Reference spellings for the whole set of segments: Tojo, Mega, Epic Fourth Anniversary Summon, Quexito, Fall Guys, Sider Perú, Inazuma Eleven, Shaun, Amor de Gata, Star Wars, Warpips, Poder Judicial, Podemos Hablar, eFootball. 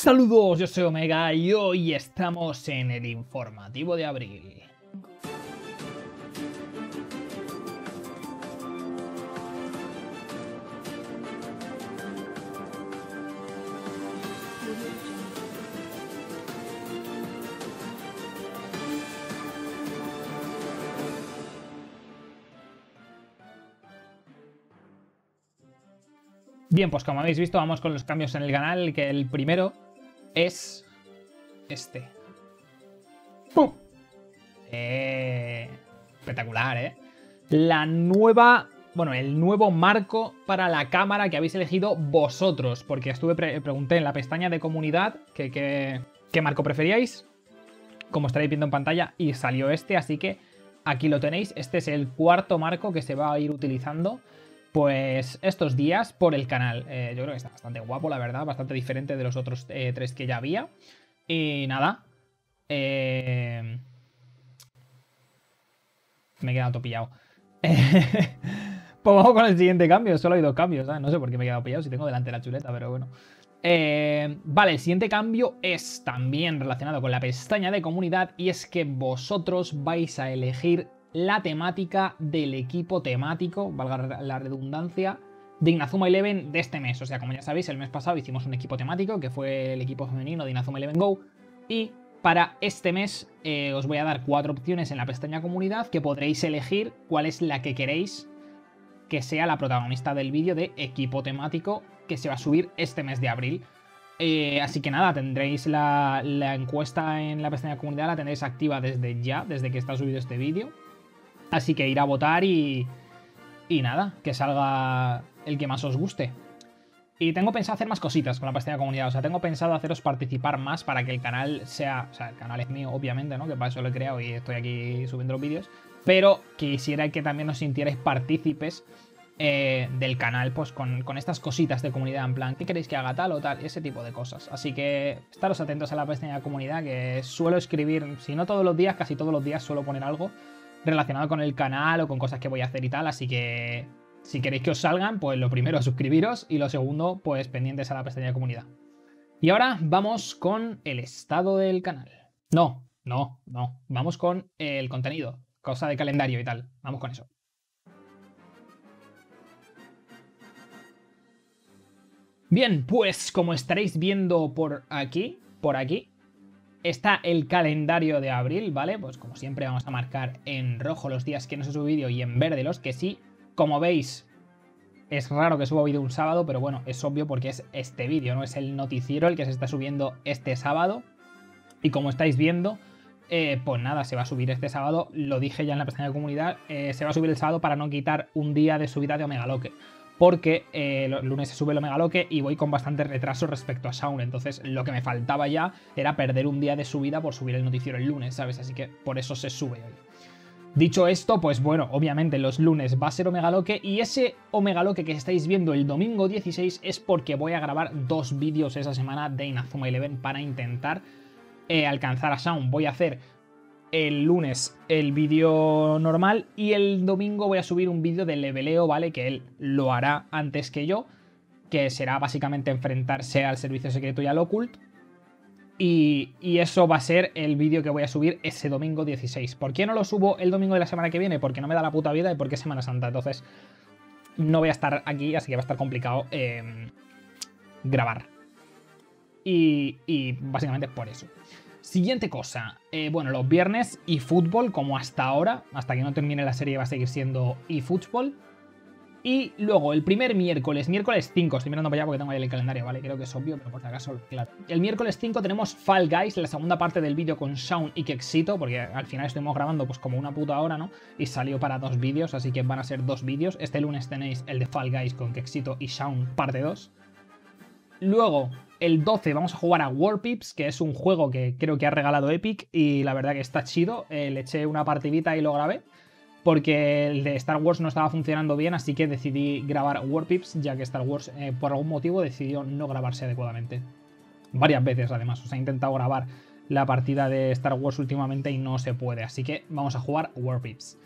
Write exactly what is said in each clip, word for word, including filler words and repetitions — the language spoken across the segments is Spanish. Saludos, yo soy Omega y hoy estamos en el informativo de abril. Bien, pues como habéis visto, vamos con los cambios en el canal, que el primero es este. ¡Pum! Eh, espectacular, ¿eh? La nueva... Bueno, el nuevo marco para la cámara que habéis elegido vosotros, porque estuve pre pregunté en la pestaña de comunidad que, que, qué marco preferíais, como estaréis viendo en pantalla, y salió este, así que aquí lo tenéis. Este es el cuarto marco que se va a ir utilizando pues estos días por el canal. Eh, yo creo que está bastante guapo, la verdad, bastante diferente de los otros eh, tres que ya había. Y nada, eh... me he quedado todo pillado. Pues vamos con el siguiente cambio, solo hay dos cambios, ¿sabes? No sé por qué me he quedado pillado si tengo delante la chuleta, pero bueno. Eh, vale, el siguiente cambio es también relacionado con la pestaña de comunidad y es que vosotros vais a elegir la temática del equipo temático, valga la redundancia, de Inazuma Eleven de este mes. O sea, como ya sabéis, el mes pasado hicimos un equipo temático que fue el equipo femenino de Inazuma Eleven Go. Y para este mes eh, os voy a dar cuatro opciones en la pestaña comunidad que podréis elegir cuál es la que queréis que sea la protagonista del vídeo de equipo temático que se va a subir este mes de abril. Eh, así que nada, tendréis la, la encuesta en la pestaña comunidad, la tendréis activa desde ya, desde que está subido este vídeo. Así que ir a votar y, y nada, que salga el que más os guste. Y tengo pensado hacer más cositas con la pestaña de comunidad. O sea, tengo pensado haceros participar más para que el canal sea... O sea, el canal es mío, obviamente, ¿no? Que para eso lo he creado y estoy aquí subiendo los vídeos. Pero quisiera que también os sintierais partícipes eh, del canal, pues con, con estas cositas de comunidad. En plan, ¿qué queréis que haga tal o tal? Ese tipo de cosas. Así que estaros atentos a la pestaña de comunidad, que suelo escribir, si no todos los días, casi todos los días suelo poner algo relacionado con el canal o con cosas que voy a hacer y tal, así que si queréis que os salgan, pues lo primero, suscribiros, y lo segundo, pues pendientes a la pestaña de comunidad. Y ahora vamos con el estado del canal. No, no, no, vamos con el contenido, cosa de calendario y tal, vamos con eso. Bien, pues como estaréis viendo por aquí, por aquí, está el calendario de abril, ¿vale? Pues como siempre vamos a marcar en rojo los días que no se sube vídeo y en verde los que sí. Como veis, es raro que suba vídeo un sábado, pero bueno, es obvio porque es este vídeo, no es el noticiero el que se está subiendo este sábado. Y como estáis viendo, eh, pues nada, se va a subir este sábado, lo dije ya en la pestaña de comunidad, eh, se va a subir el sábado para no quitar un día de subida de Omega Loque. Porque eh, el lunes se sube el Omega Loque y voy con bastante retraso respecto a Shaun. Entonces lo que me faltaba ya era perder un día de subida por subir el noticiero el lunes, ¿sabes? Así que por eso se sube hoy. Dicho esto, pues bueno, obviamente los lunes va a ser Omega Loque. Y ese Omega Loque que estáis viendo el domingo dieciséis es porque voy a grabar dos vídeos esa semana de Inazuma Eleven para intentar eh, alcanzar a Shaun. Voy a hacer... el lunes el vídeo normal y el domingo voy a subir un vídeo de leveleo, ¿vale? Que él lo hará antes que yo, que será básicamente enfrentarse al servicio secreto y al Occult. Y, y eso va a ser el vídeo que voy a subir ese domingo dieciséis. ¿Por qué no lo subo el domingo de la semana que viene? Porque no me da la puta vida y porque es Semana Santa. Entonces no voy a estar aquí, así que va a estar complicado eh, grabar. Y, y básicamente por eso. Siguiente cosa, eh, bueno, los viernes eFootball, como hasta ahora, hasta que no termine la serie va a seguir siendo eFootball. Y luego el primer miércoles, miércoles cinco, estoy mirando para allá porque tengo ahí el calendario, ¿vale? Creo que es obvio, pero por si acaso, claro. El miércoles cinco tenemos Fall Guys, la segunda parte del vídeo con Shaun y Quexito, porque al final estuvimos grabando pues como una puta hora, ¿no? Y salió para dos vídeos, así que van a ser dos vídeos. Este lunes tenéis el de Fall Guys con Quexito y Shaun parte dos. Luego... el doce vamos a jugar a Warpips, que es un juego que creo que ha regalado Epic y la verdad que está chido. Eh, le eché una partidita y lo grabé porque el de Star Wars no estaba funcionando bien, así que decidí grabar Warpips, ya que Star Wars eh, por algún motivo decidió no grabarse adecuadamente. Varias veces además, o sea, he intentado grabar la partida de Star Wars últimamente y no se puede, así que vamos a jugar Warpips.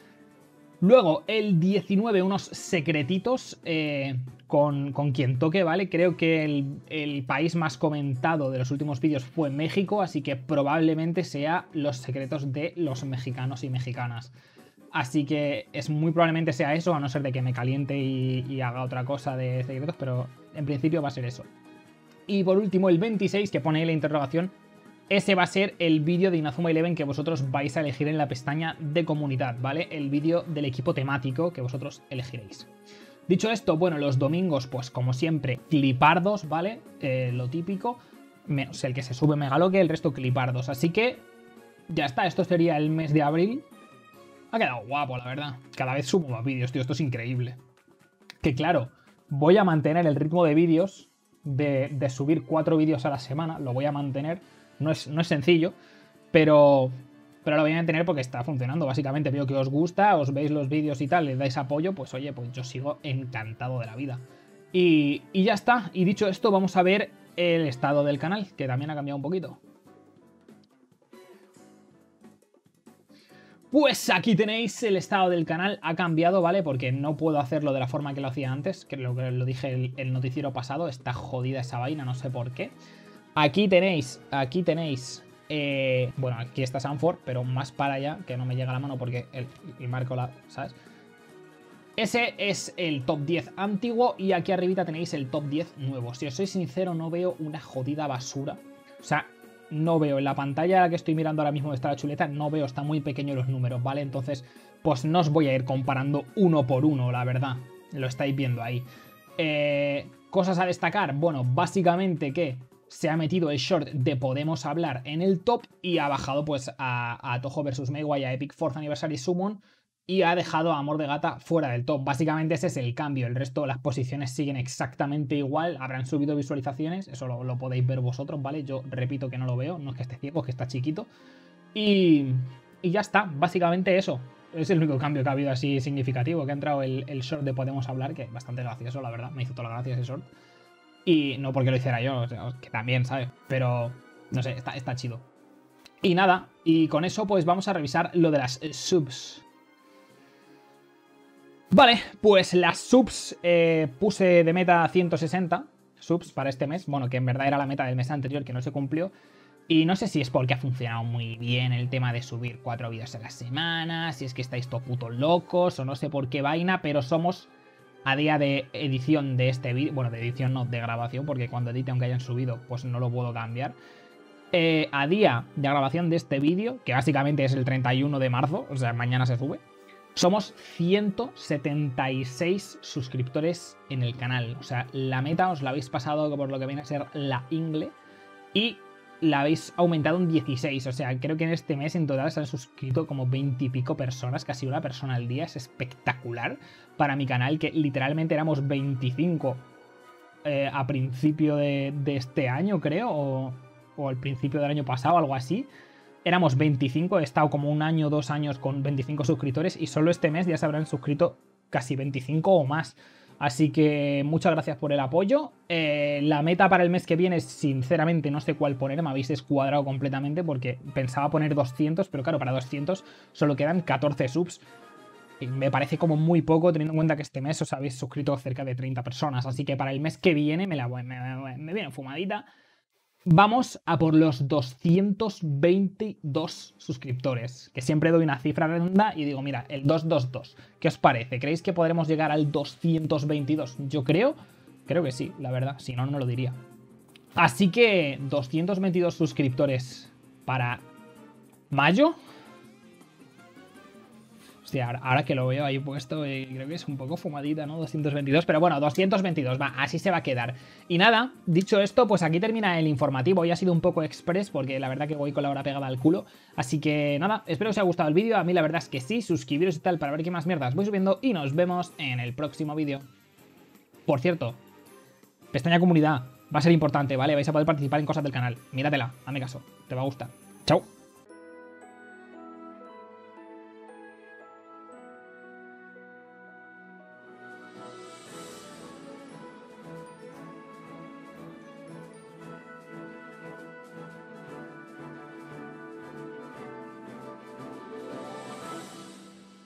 Luego, el diecinueve, unos secretitos eh, con, con quien toque, ¿vale? Creo que el, el país más comentado de los últimos vídeos fue México, así que probablemente sea los secretos de los mexicanos y mexicanas. Así que es muy probablemente sea eso, a no ser de que me caliente y, y haga otra cosa de secretos, pero en principio va a ser eso. Y por último, el veintiséis, que pone ahí la interrogación, ese va a ser el vídeo de Inazuma Eleven que vosotros vais a elegir en la pestaña de comunidad, ¿vale? El vídeo del equipo temático que vosotros elegiréis. Dicho esto, bueno, los domingos, pues como siempre, clipardos, ¿vale? Eh, lo típico, menos el que se sube Megaloque, el resto clipardos. Así que ya está, esto sería el mes de abril. Ha quedado guapo, la verdad. Cada vez subo más vídeos, tío, esto es increíble. Que claro, voy a mantener el ritmo de vídeos, de, de subir cuatro vídeos a la semana, lo voy a mantener. No es, no es sencillo, pero, pero lo voy a mantener porque está funcionando. Básicamente veo que os gusta, os veis los vídeos y tal, les dais apoyo, pues oye, pues yo sigo encantado de la vida. Y, y ya está. Y dicho esto, vamos a ver el estado del canal, que también ha cambiado un poquito. Pues aquí tenéis el estado del canal, ha cambiado, ¿vale? Porque no puedo hacerlo de la forma que lo hacía antes, que lo, lo dije el, el noticiero pasado, está jodida esa vaina, no sé por qué. Aquí tenéis, aquí tenéis, eh, bueno, aquí está Sanford, pero más para allá, que no me llega la mano porque el, el marco la, ¿sabes? Ese es el top diez antiguo y aquí arribita tenéis el top diez nuevo. Si os soy sincero, no veo una jodida basura. O sea, no veo, en la pantalla a la que estoy mirando ahora mismo está la chuleta, no veo, está muy pequeño los números, ¿vale? Entonces, pues no os voy a ir comparando uno por uno, la verdad. Lo estáis viendo ahí. Eh, cosas a destacar, bueno, básicamente que... se ha metido el short de Podemos Hablar en el top y ha bajado pues a, a Tojo versus Mega y a Epic Fourth Anniversary Summon y ha dejado a Amor de Gata fuera del top. Básicamente ese es el cambio, el resto de las posiciones siguen exactamente igual, habrán subido visualizaciones, eso lo, lo podéis ver vosotros, ¿vale? Yo repito que no lo veo, no es que esté ciego, es que está chiquito. Y, y ya está, básicamente eso. Es el único cambio que ha habido así significativo, que ha entrado el, el short de Podemos Hablar, que es bastante gracioso, la verdad, me hizo toda la gracia ese short. Y no porque lo hiciera yo, o sea, que también, ¿sabes? Pero, no sé, está, está chido. Y nada, y con eso pues vamos a revisar lo de las subs. Vale, pues las subs eh, puse de meta ciento sesenta subs para este mes. Bueno, que en verdad era la meta del mes anterior que no se cumplió. Y no sé si es porque ha funcionado muy bien el tema de subir cuatro vídeos a la semana, si es que estáis todos putos locos o no sé por qué vaina, pero somos... a día de edición de este vídeo, bueno, de edición no, de grabación, porque cuando edite, aunque hayan subido, pues no lo puedo cambiar. Eh, a día de grabación de este vídeo, que básicamente es el treinta y uno de marzo, o sea, mañana se sube, somos ciento setenta y seis suscriptores en el canal. O sea, la meta os la habéis pasado por lo que viene a ser la ingle y la habéis aumentado un dieciséis. O sea, creo que en este mes en total se han suscrito como veinte y pico personas, casi una persona al día. Es espectacular para mi canal, que literalmente éramos veinticinco eh, a principio de, de este año, creo, o, o al principio del año pasado, algo así. Éramos veinticinco, he estado como un año, dos años con veinticinco suscriptores y solo este mes ya se habrán suscrito casi veinticinco o más. Así que muchas gracias por el apoyo. Eh, la meta para el mes que viene, sinceramente, no sé cuál poner. Me habéis descuadrado completamente porque pensaba poner doscientos, pero claro, para doscientos solo quedan catorce subs. Y me parece como muy poco, teniendo en cuenta que este mes os habéis suscrito cerca de treinta personas. Así que para el mes que viene me, la, me, me, me viene fumadita. Vamos a por los doscientos veintidós suscriptores, que siempre doy una cifra redonda y digo, mira, el doscientos veintidós, ¿qué os parece? ¿Creéis que podremos llegar al doscientos veintidós? Yo creo, creo que sí, la verdad, si no, no lo diría. Así que doscientos veintidós suscriptores para mayo. Hostia, ahora, ahora que lo veo ahí puesto, eh, creo que es un poco fumadita, ¿no? doscientos veintidós, pero bueno, doscientos veintidós, va, así se va a quedar. Y nada, dicho esto, pues aquí termina el informativo. Hoy ha sido un poco express, porque la verdad que voy con la hora pegada al culo. Así que nada, espero que os haya gustado el vídeo. A mí la verdad es que sí, suscribiros y tal para ver qué más mierdas voy subiendo. Y nos vemos en el próximo vídeo. Por cierto, pestaña comunidad, va a ser importante, ¿vale? Vais a poder participar en cosas del canal. Míratela, hazme caso, te va a gustar. Chao.